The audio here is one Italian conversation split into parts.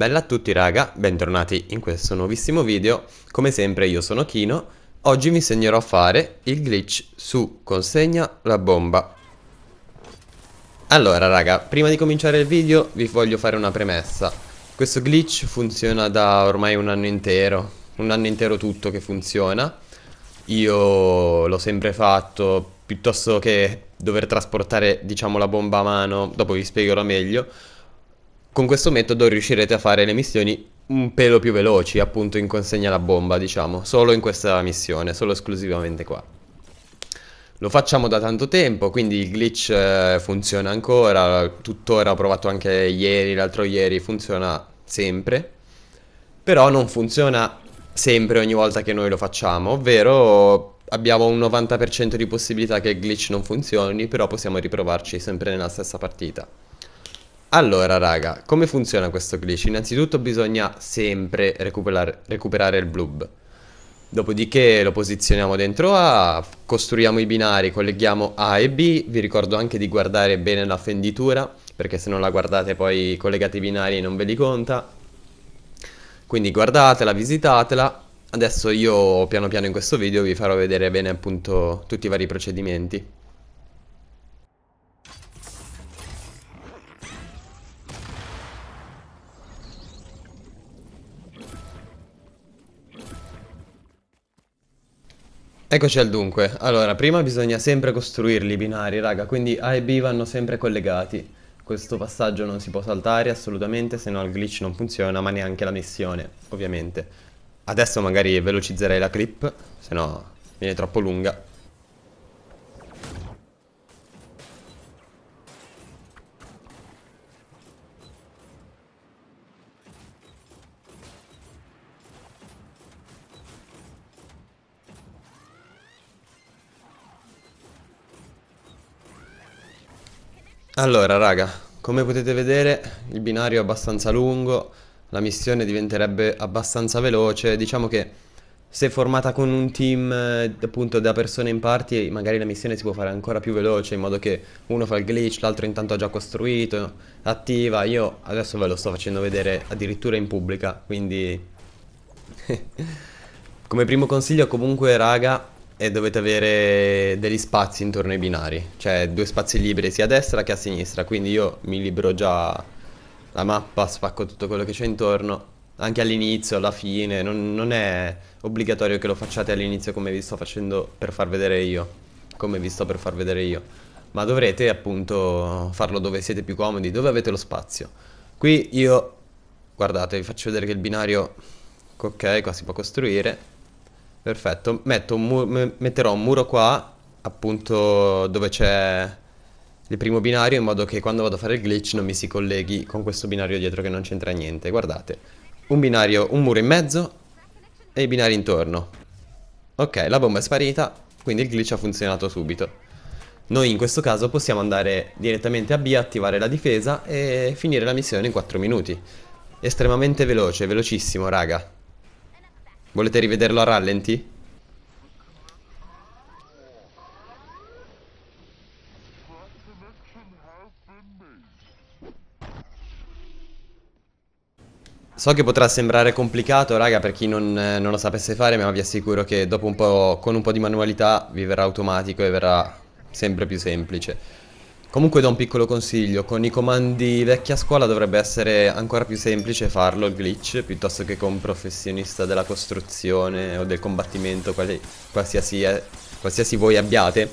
Bella a tutti raga, bentornati in questo nuovissimo video. Come sempre io sono Kino, oggi vi insegnerò a fare il glitch su consegna la bomba. Allora raga, prima di cominciare il video vi voglio fare una premessa. Questo glitch funziona da ormai un anno intero tutto che funziona. Io l'ho sempre fatto, piuttosto che dover trasportare diciamo la bomba a mano, dopo vi spiegherò meglio. Con questo metodo riuscirete a fare le missioni un pelo più veloci, appunto in consegna la bomba, diciamo, solo in questa missione, solo esclusivamente qua. Lo facciamo da tanto tempo, quindi il glitch funziona ancora, tuttora, ho provato anche ieri, l'altro ieri, funziona sempre. Però non funziona sempre ogni volta che noi lo facciamo, ovvero abbiamo un 90% di possibilità che il glitch non funzioni, però possiamo riprovarci sempre nella stessa partita. Allora raga, come funziona questo glitch? Innanzitutto bisogna sempre recuperare il blob. Dopodiché lo posizioniamo dentro A, costruiamo i binari, colleghiamo A e B. Vi ricordo anche di guardare bene la fenditura, perché se non la guardate poi collegate i binari e non ve li conta. Quindi guardatela, visitatela. Adesso io piano piano in questo video vi farò vedere bene appunto tutti i vari procedimenti. Eccoci al dunque. Allora, prima bisogna sempre costruirli i binari, raga, quindi A e B vanno sempre collegati. Questo passaggio non si può saltare assolutamente, se no il glitch non funziona, ma neanche la missione, ovviamente. Adesso magari velocizzerei la clip, se no viene troppo lunga. Allora raga, come potete vedere il binario è abbastanza lungo, la missione diventerebbe abbastanza veloce. Diciamo che se formata con un team appunto da persone in party, magari la missione si può fare ancora più veloce, in modo che uno fa il glitch, l'altro intanto ha già costruito, attiva. Io adesso ve lo sto facendo vedere addirittura in pubblica, quindi come primo consiglio comunque raga, e dovete avere degli spazi intorno ai binari, cioè due spazi liberi sia a destra che a sinistra. Quindi io mi libero già la mappa, spacco tutto quello che c'è intorno, anche all'inizio, alla fine. Non è obbligatorio che lo facciate all'inizio come vi sto facendo per far vedere io, ma dovrete appunto farlo dove siete più comodi, dove avete lo spazio. Qui io, guardate, vi faccio vedere che il binario, ok, qua si può costruire. Perfetto, metterò un muro qua, appunto dove c'è il primo binario, in modo che quando vado a fare il glitch non mi si colleghi con questo binario dietro che non c'entra niente. Guardate, un muro in mezzo e i binari intorno. Ok, la bomba è sparita, quindi il glitch ha funzionato subito. Noi in questo caso possiamo andare direttamente a B, attivare la difesa e finire la missione in 4 minuti. Estremamente veloce, velocissimo raga. Volete rivederlo a rallenti? So che potrà sembrare complicato raga per chi non lo sapesse fare, ma vi assicuro che dopo un po', con un po' di manualità vi verrà automatico e verrà sempre più semplice. Comunque do un piccolo consiglio, con i comandi vecchia scuola dovrebbe essere ancora più semplice farlo il glitch, piuttosto che con un professionista della costruzione o del combattimento, qualsiasi voi abbiate,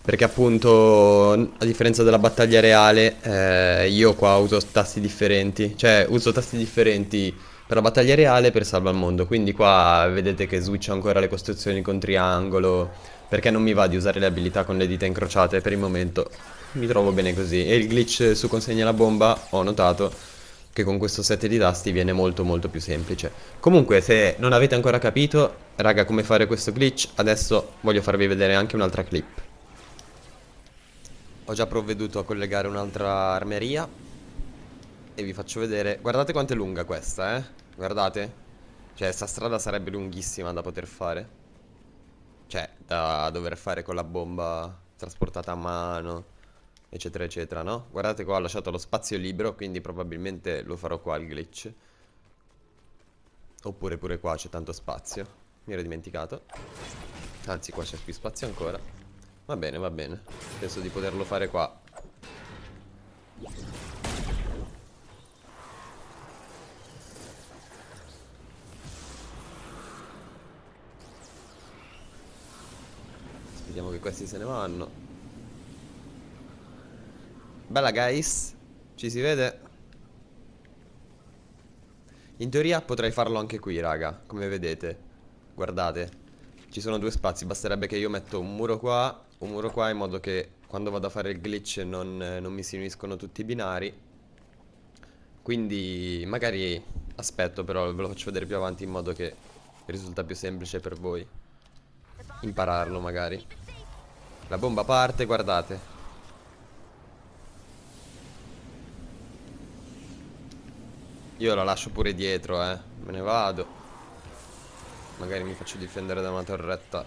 perché appunto a differenza della battaglia reale io qua uso tasti differenti, cioè uso tasti differenti per la battaglia reale e per Salva il Mondo. Quindi qua vedete che switcho ancora le costruzioni con triangolo, perché non mi va di usare le abilità con le dita incrociate per il momento. Mi trovo bene così. E il glitch su consegna la bomba ho notato che con questo set di tasti viene molto molto più semplice. Comunque se non avete ancora capito raga come fare questo glitch, adesso voglio farvi vedere anche un'altra clip. Ho già provveduto a collegare un'altra armeria e vi faccio vedere. Guardate quanto è lunga questa, eh? Guardate, cioè sta strada sarebbe lunghissima da poter fare, cioè da dover fare con la bomba trasportata a mano eccetera eccetera, no? Guardate qua, ho lasciato lo spazio libero, quindi probabilmente lo farò qua il glitch. Oppure pure qua c'è tanto spazio. Mi ero dimenticato. Anzi, qua c'è più spazio ancora. Va bene, va bene. Penso di poterlo fare qua. Vediamo che questi se ne vanno. Bella guys. Ci si vede. In teoria potrei farlo anche qui, raga. Come vedete, guardate, ci sono due spazi. Basterebbe che io metto un muro qua, in modo che quando vado a fare il glitch non mi si uniscono tutti i binari. Quindi magari aspetto, però ve lo faccio vedere più avanti, in modo che risulta più semplice per voi impararlo magari. La bomba parte, guardate. Io la lascio pure dietro, me ne vado. Magari mi faccio difendere da una torretta.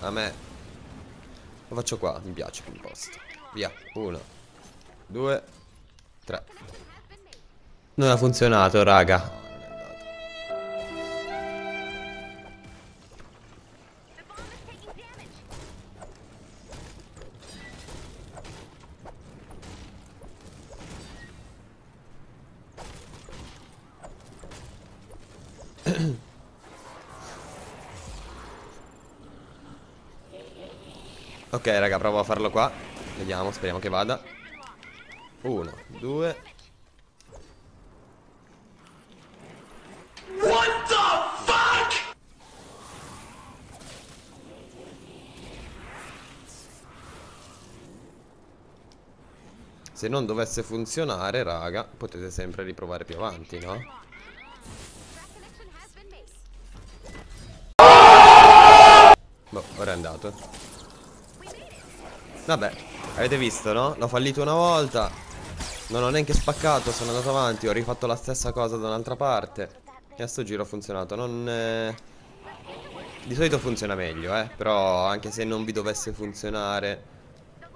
A me. Lo faccio qua, mi piace come posto. Via, 1, 2, 3. Non ha funzionato, raga. Ok raga, provo a farlo qua. Vediamo, speriamo che vada. 1, 2. What the fuck? Se non dovesse funzionare, raga, potete sempre riprovare più avanti, no? Boh, ora è andato. Vabbè, avete visto, no? L'ho fallito una volta. Non ho neanche spaccato, sono andato avanti. Ho rifatto la stessa cosa da un'altra parte. E a sto giro ha funzionato. Di solito funziona meglio, però anche se non vi dovesse funzionare,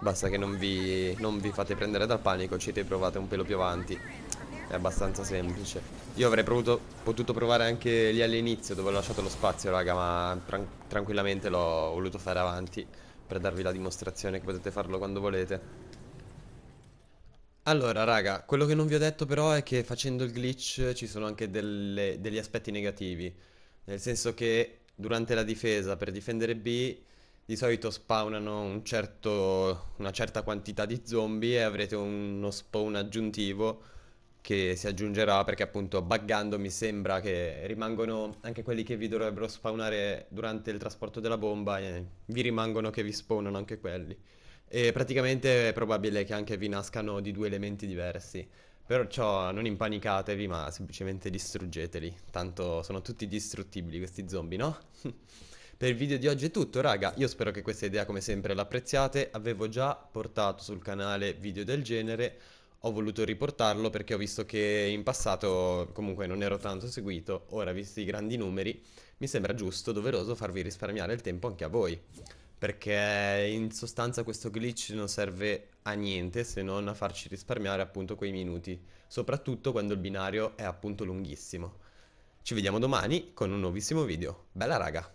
basta che non vi fate prendere dal panico. Ci riprovate un pelo più avanti. È abbastanza semplice. Io avrei potuto provare anche lì all'inizio, dove ho lasciato lo spazio, raga. Ma tranquillamente l'ho voluto fare avanti, per darvi la dimostrazione che potete farlo quando volete. Allora raga, quello che non vi ho detto però è che facendo il glitch ci sono anche degli aspetti negativi. Nel senso che durante la difesa, per difendere B, di solito spawnano una certa quantità di zombie, e avrete uno spawn aggiuntivo che si aggiungerà, perché appunto buggando mi sembra che rimangono anche quelli che vi dovrebbero spawnare durante il trasporto della bomba, vi rimangono che vi spawnano anche quelli, e praticamente è probabile che anche vi nascano di due elementi diversi. Perciò non impanicatevi, ma semplicemente distruggeteli, tanto sono tutti distruttibili questi zombie, no? Per il video di oggi è tutto, raga. Io spero che questa idea come sempre l'apprezziate. Avevo già portato sul canale video del genere. Ho voluto riportarlo perché ho visto che in passato comunque non ero tanto seguito. Ora, visti i grandi numeri, mi sembra giusto, doveroso farvi risparmiare il tempo anche a voi, perché in sostanza questo glitch non serve a niente se non a farci risparmiare appunto quei minuti, soprattutto quando il binario è appunto lunghissimo. Ci vediamo domani con un nuovissimo video. Bella raga!